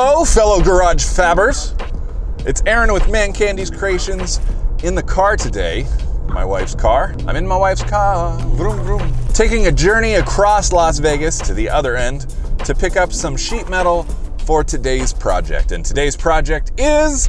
Hello, fellow garage fabbers. It's Aaron with Man Candy's Creations in the car today. My wife's car. I'm in my wife's car. Vroom, vroom. Taking a journey across Las Vegas to the other end to pick up some sheet metal for today's project. And today's project is...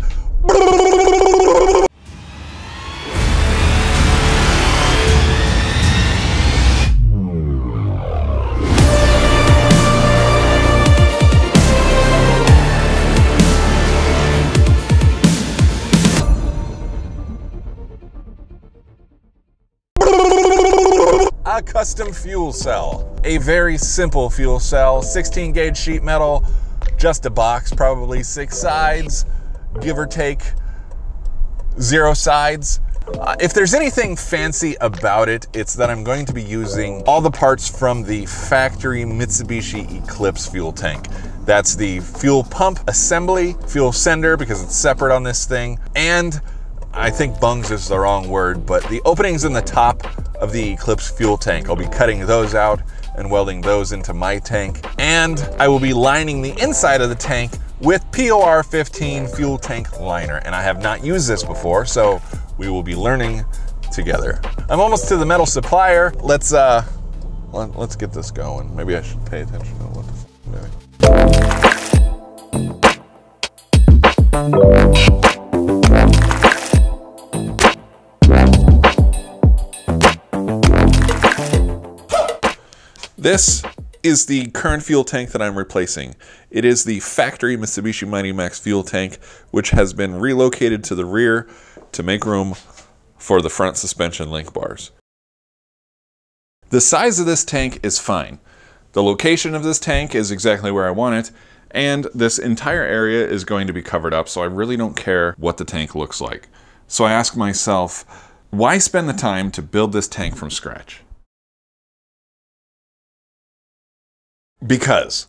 a custom fuel cell. A very simple fuel cell, 16 gauge sheet metal, just a box, probably 6 sides, give or take 0 sides. If there's anything fancy about it, it's that I'm going to be using all the parts from the factory Mitsubishi Eclipse fuel tank. That's the fuel pump assembly, fuel sender, because it's separate on this thing, and I think bungs is the wrong word, but the openings in the top of the Eclipse fuel tank. I'll be cutting those out and welding those into my tank. And I will be lining the inside of the tank with POR-15 fuel tank liner. And I have not used this before, so we will be learning together. I'm almost to the metal supplier. Let's get this going. Maybe I should pay attention to what the f doing. This is the current fuel tank that I'm replacing. It is the factory Mitsubishi Mighty Max fuel tank, which has been relocated to the rear to make room for the front suspension link bars. The size of this tank is fine. The location of this tank is exactly where I want it, and this entire area is going to be covered up, so I really don't care what the tank looks like. So I ask myself, why spend the time to build this tank from scratch? Because.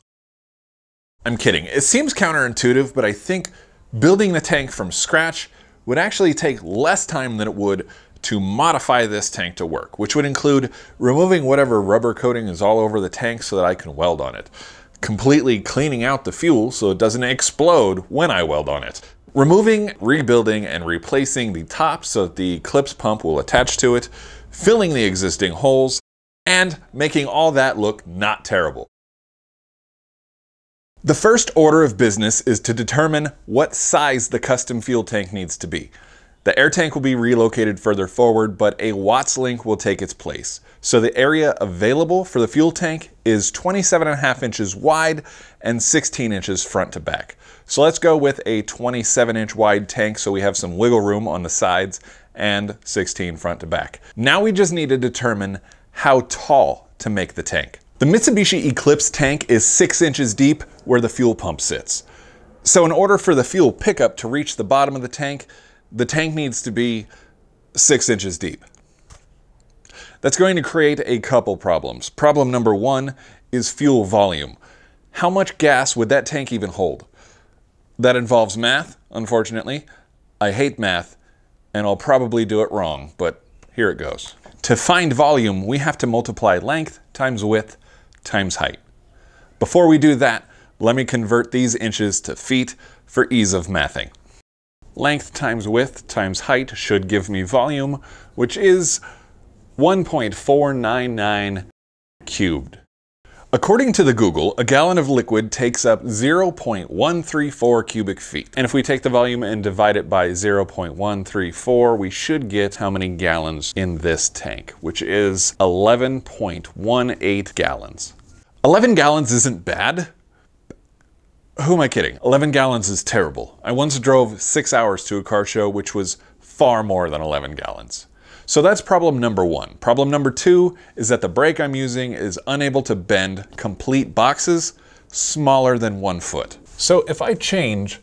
I'm kidding. It seems counterintuitive, but I think building the tank from scratch would actually take less time than it would to modify this tank to work, which would include removing whatever rubber coating is all over the tank so that I can weld on it, completely cleaning out the fuel so it doesn't explode when I weld on it, removing, rebuilding, and replacing the top so that the Eclipse pump will attach to it, filling the existing holes, and making all that look not terrible. The first order of business is to determine what size the custom fuel tank needs to be. The air tank will be relocated further forward, but a Watts link will take its place. So the area available for the fuel tank is 27.5 inches wide and 16 inches front to back. So let's go with a 27 inch wide tank so we have some wiggle room on the sides and 16 front to back. Now we just need to determine how tall to make the tank. The Mitsubishi Eclipse tank is 6 inches deep where the fuel pump sits. So in order for the fuel pickup to reach the bottom of the tank needs to be 6 inches deep. That's going to create a couple problems. Problem number one is fuel volume. How much gas would that tank even hold? That involves math, unfortunately. I hate math, and I'll probably do it wrong, but here it goes. To find volume, we have to multiply length times width times height. Before we do that, let me convert these inches to feet for ease of mathing. Length times width times height should give me volume, which is 1.499 cubed. According to the Google, a gallon of liquid takes up 0.134 cubic feet. And if we take the volume and divide it by 0.134, we should get how many gallons in this tank, which is 11.18 gallons. 11 gallons isn't bad. Who am I kidding? 11 gallons is terrible. I once drove 6 hours to a car show, which was far more than 11 gallons. So that's problem number one. Problem number two is that the brake I'm using is unable to bend complete boxes smaller than 1 foot. So if I change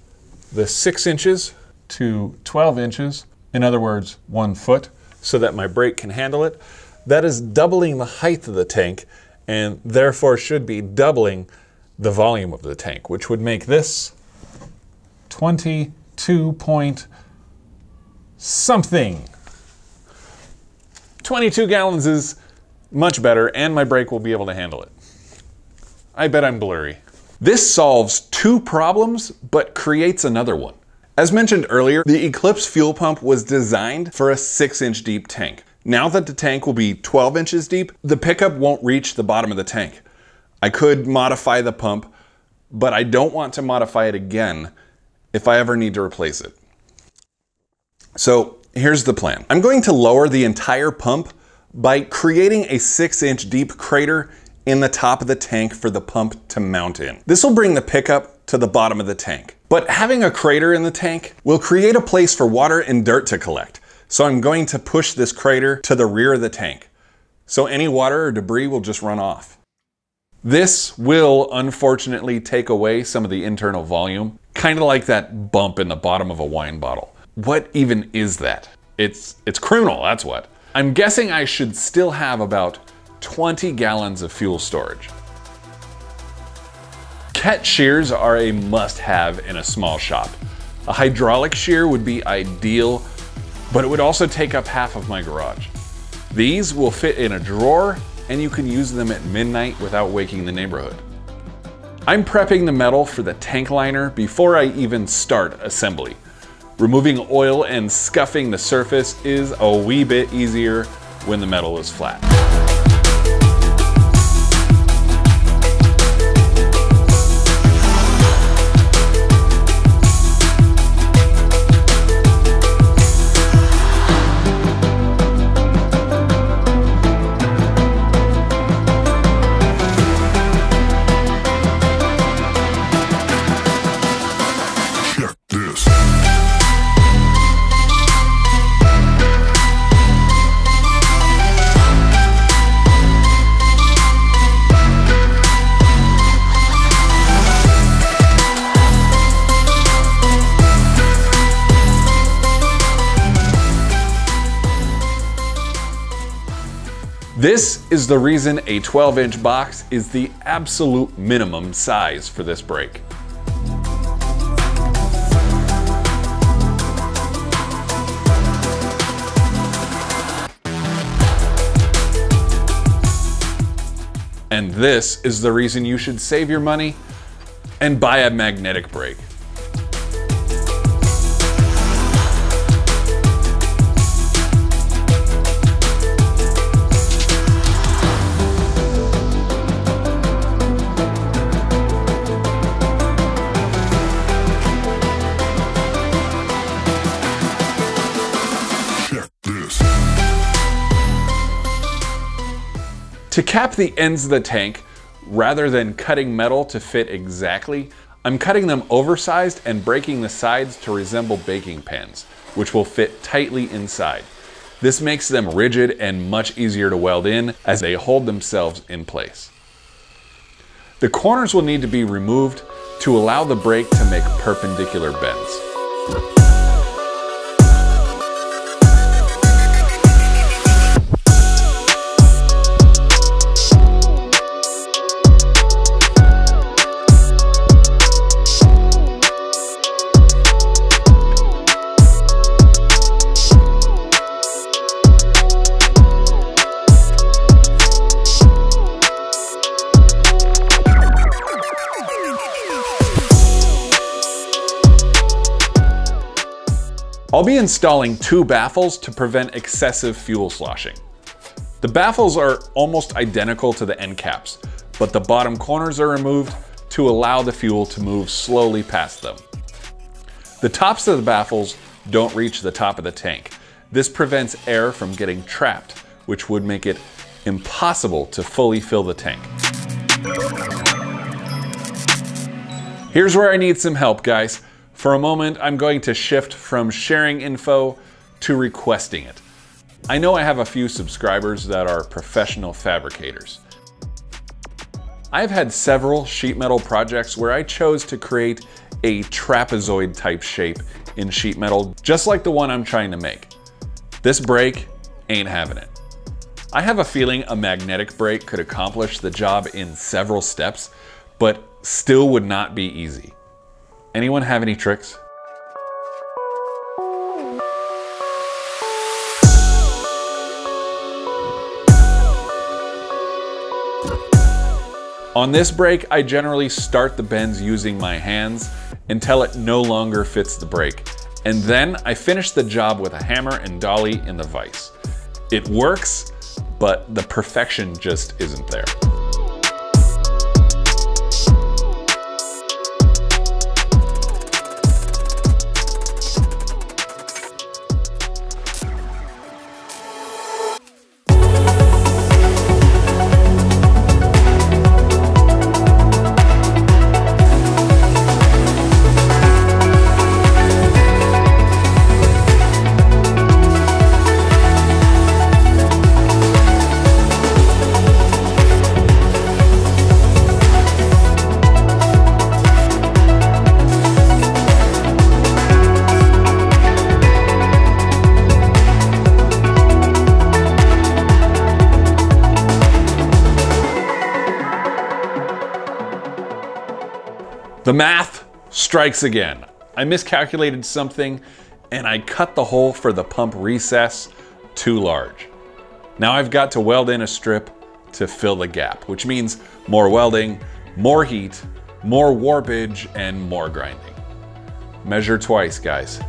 the 6 inches to 12 inches, in other words, 1 foot, so that my brake can handle it, that is doubling the height of the tank and therefore should be doubling the volume of the tank, which would make this 22 point something. 22 gallons is much better, and my brake will be able to handle it. I bet I'm blurry. This solves two problems, but creates another one. As mentioned earlier, the Eclipse fuel pump was designed for a 6-inch deep tank. Now that the tank will be 12 inches deep, the pickup won't reach the bottom of the tank. I could modify the pump, but I don't want to modify it again if I ever need to replace it. So here's the plan. I'm going to lower the entire pump by creating a 6-inch deep crater in the top of the tank for the pump to mount in. This will bring the pickup to the bottom of the tank. But having a crater in the tank will create a place for water and dirt to collect. So I'm going to push this crater to the rear of the tank. So any water or debris will just run off. This will unfortunately take away some of the internal volume, kind of like that bump in the bottom of a wine bottle. What even is that? It's criminal, that's what. I'm guessing I should still have about 20 gallons of fuel storage. Kett shears are a must-have in a small shop. A hydraulic shear would be ideal, but it would also take up half of my garage. These will fit in a drawer, and you can use them at midnight without waking the neighborhood. I'm prepping the metal for the tank liner before I even start assembly. Removing oil and scuffing the surface is a wee bit easier when the metal is flat. This is the reason a 12-inch box is the absolute minimum size for this brake. And this is the reason you should save your money and buy a magnetic brake. To cap the ends of the tank, rather than cutting metal to fit exactly, I'm cutting them oversized and breaking the sides to resemble baking pans, which will fit tightly inside. This makes them rigid and much easier to weld in as they hold themselves in place. The corners will need to be removed to allow the brake to make perpendicular bends. I'll be installing two baffles to prevent excessive fuel sloshing. The baffles are almost identical to the end caps, but the bottom corners are removed to allow the fuel to move slowly past them. The tops of the baffles don't reach the top of the tank. This prevents air from getting trapped, which would make it impossible to fully fill the tank. Here's where I need some help, guys. For a moment, I'm going to shift from sharing info to requesting it. I know I have a few subscribers that are professional fabricators. I've had several sheet metal projects where I chose to create a trapezoid type shape in sheet metal, just like the one I'm trying to make. This brake ain't having it. I have a feeling a magnetic brake could accomplish the job in several steps, but still would not be easy. Anyone have any tricks? On this brake, I generally start the bends using my hands until it no longer fits the brake. And then I finish the job with a hammer and dolly in the vise. It works, but the perfection just isn't there. The math strikes again. I miscalculated something and I cut the hole for the pump recess too large. Now I've got to weld in a strip to fill the gap, which means more welding, more heat, more warpage, and more grinding. Measure twice, guys.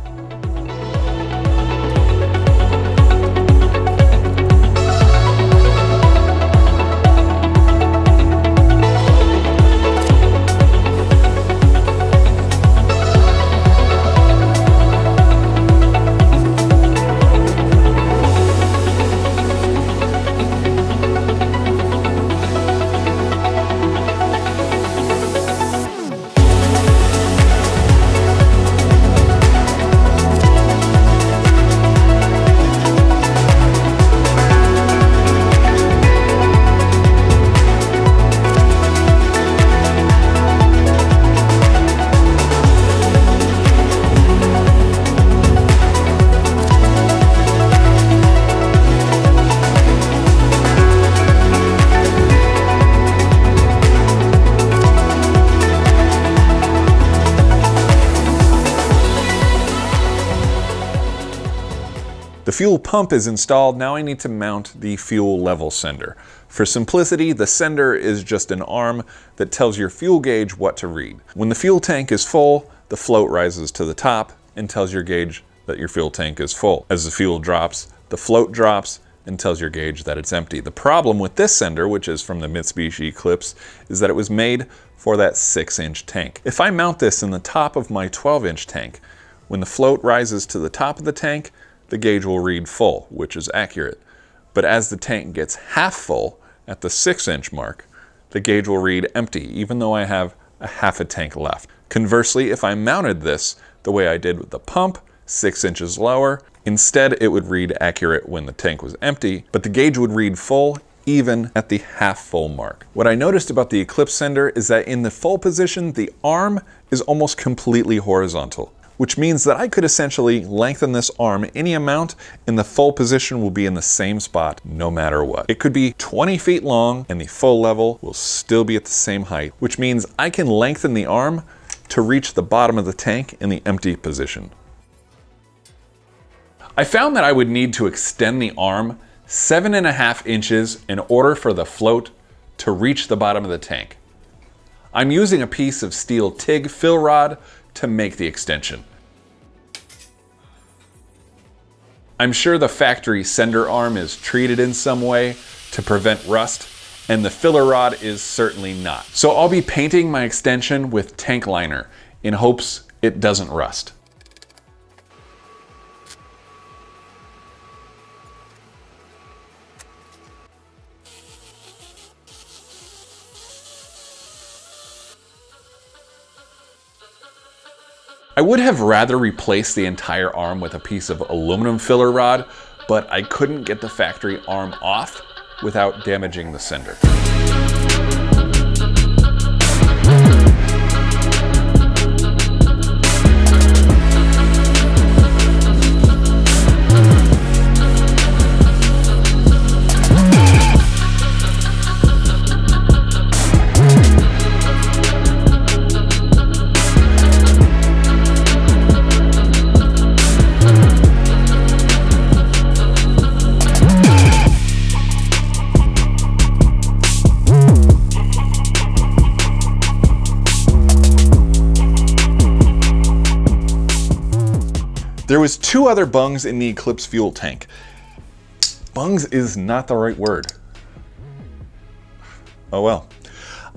The fuel pump is installed. Now I need to mount the fuel level sender. For simplicity, the sender is just an arm that tells your fuel gauge what to read. When the fuel tank is full, the float rises to the top and tells your gauge that your fuel tank is full. As the fuel drops, the float drops and tells your gauge that it's empty. The problem with this sender, which is from the Mitsubishi Eclipse, is that it was made for that 6-inch tank. If I mount this in the top of my 12-inch tank, when the float rises to the top of the tank, the gauge will read full, which is accurate. But as the tank gets half full at the 6-inch mark, the gauge will read empty, even though I have a half a tank left. Conversely, if I mounted this the way I did with the pump, 6 inches lower, instead it would read accurate when the tank was empty, but the gauge would read full even at the half full mark. What I noticed about the Eclipse sender is that in the full position, the arm is almost completely horizontal, which means that I could essentially lengthen this arm any amount and the full position will be in the same spot no matter what. It could be 20 feet long and the full level will still be at the same height, which means I can lengthen the arm to reach the bottom of the tank in the empty position. I found that I would need to extend the arm 7.5 inches in order for the float to reach the bottom of the tank. I'm using a piece of steel TIG fill rod to make the extension. I'm sure the factory sender arm is treated in some way to prevent rust, and the filler rod is certainly not. So I'll be painting my extension with tank liner in hopes it doesn't rust. I would have rather replaced the entire arm with a piece of aluminum filler rod, but I couldn't get the factory arm off without damaging the sender. There was two other bungs in the Eclipse fuel tank. Bungs is not the right word. Oh well.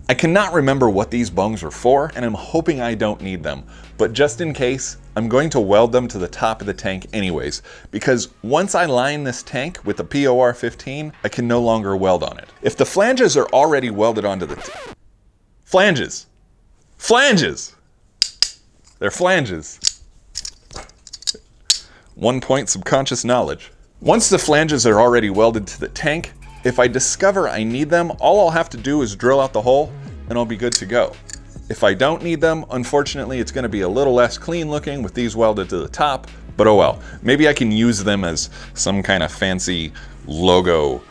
I cannot remember what these bungs were for, and I'm hoping I don't need them. But just in case, I'm going to weld them to the top of the tank anyways, because once I line this tank with the POR-15, I can no longer weld on it. If the flanges are already welded onto the flanges! Flanges! They're flanges. 1 point subconscious knowledge. Once the flanges are already welded to the tank, if I discover I need them, all I'll have to do is drill out the hole and I'll be good to go. If I don't need them, unfortunately, it's going to be a little less clean looking with these welded to the top, but oh well. Maybe I can use them as some kind of fancy logo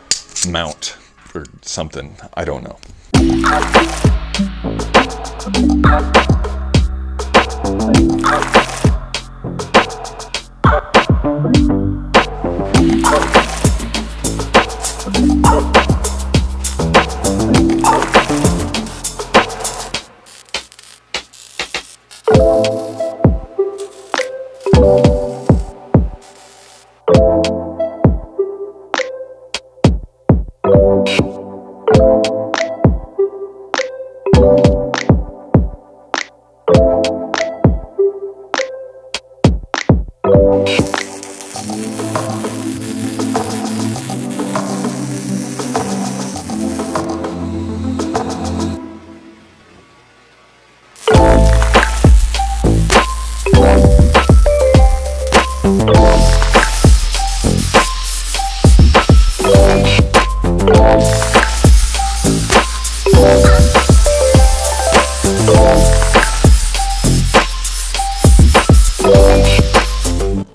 mount or something. I don't know.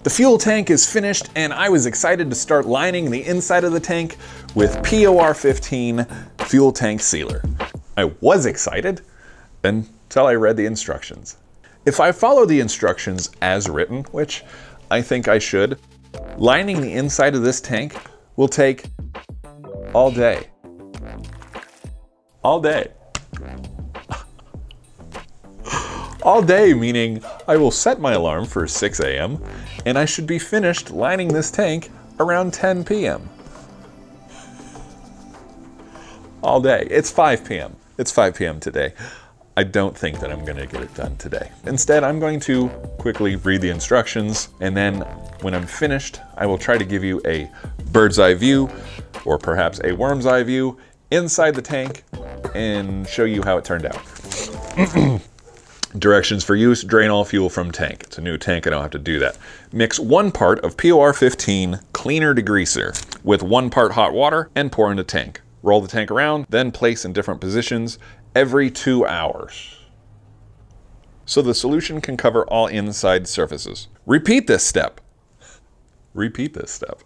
The fuel tank is finished, and I was excited to start lining the inside of the tank with POR-15 fuel tank sealer. I was excited until I read the instructions. If I follow the instructions as written, which I think I should, lining the inside of this tank will take all day. All day. All day, meaning I will set my alarm for 6 a.m. and I should be finished lining this tank around 10 p.m. All day. It's 5 p.m. It's 5 p.m. today. I don't think that I'm going to get it done today. Instead, I'm going to quickly read the instructions, and then when I'm finished, I will try to give you a bird's eye view, or perhaps a worm's eye view, inside the tank and show you how it turned out. Directions for use: drain all fuel from tank. It's a new tank, I don't have to do that. Mix 1 part of POR-15 cleaner degreaser with 1 part hot water and pour into tank. Roll the tank around, then place in different positions every 2 hours, so the solution can cover all inside surfaces. Repeat this step. Repeat this step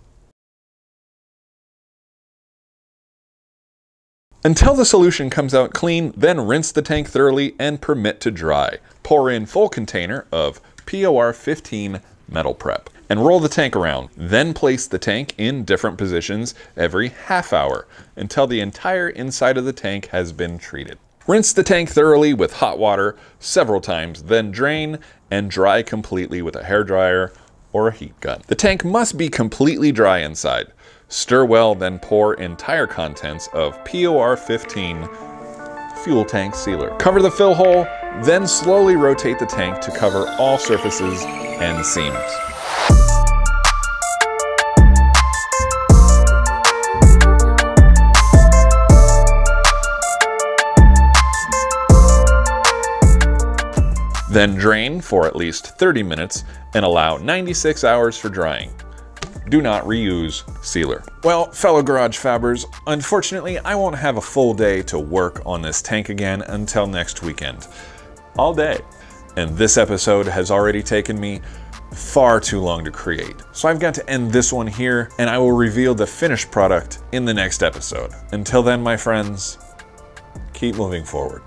until the solution comes out clean, then rinse the tank thoroughly and permit to dry. Pour in full container of POR-15 metal prep and roll the tank around. Then place the tank in different positions every half hour until the entire inside of the tank has been treated. Rinse the tank thoroughly with hot water several times, then drain and dry completely with a hairdryer or a heat gun. The tank must be completely dry inside. Stir well, then pour entire contents of POR-15 fuel tank sealer. Cover the fill hole, then slowly rotate the tank to cover all surfaces and seams. Then drain for at least 30 minutes and allow 96 hours for drying. Do not reuse sealer. Well, fellow garage fabbers, unfortunately, I won't have a full day to work on this tank again until next weekend. All day. And this episode has already taken me far too long to create. So I've got to end this one here, and I will reveal the finished product in the next episode. Until then, my friends, keep moving forward.